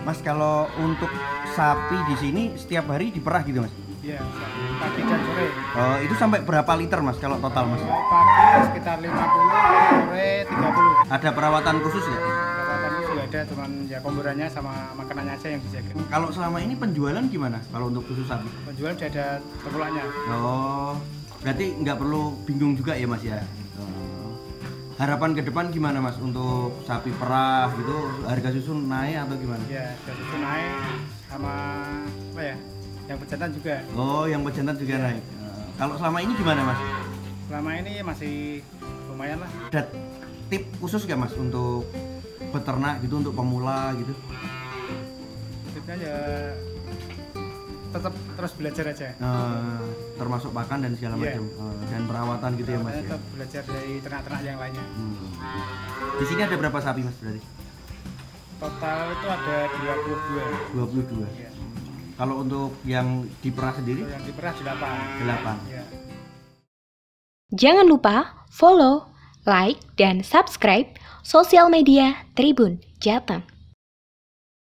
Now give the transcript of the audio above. Mas, kalau untuk sapi di sini setiap hari diperah gitu, Mas? Iya, pagi dan sore. Itu sampai berapa liter, Mas, kalau total, Mas? Pagi sekitar 50, sore 30. Ada perawatan khusus ya? Perawatan khusus juga ada, cuman ya komburannya sama makanannya aja yang dijaga. Kalau selama ini penjualan gimana kalau untuk khusus sapi? Penjualan sudah ada tolaknya. Oh, berarti nggak perlu bingung juga ya, Mas, ya? Harapan ke depan gimana, Mas, untuk sapi perah gitu, harga susu naik atau gimana? Iya, harga susu naik sama apa ya, yang pejantan juga. Oh, yang pejantan juga ya. Naik. Kalau selama ini gimana, Mas? Selama ini masih lumayan lah. Ada tip khusus gak, Mas, untuk peternak gitu, untuk pemula gitu? Tipnya ya tetap terus belajar aja, termasuk pakan dan segala macam, dan perawatan gitu ya, Mas. Ya? Tetap belajar dari ternak-ternak yang lainnya. Di sini ada berapa sapi, Mas, berarti? Total itu ada 22. Ya. Kalau untuk yang diperah sendiri? Yang diperah 8. Ya. Jangan lupa follow, like, dan subscribe sosial media Tribun Jateng.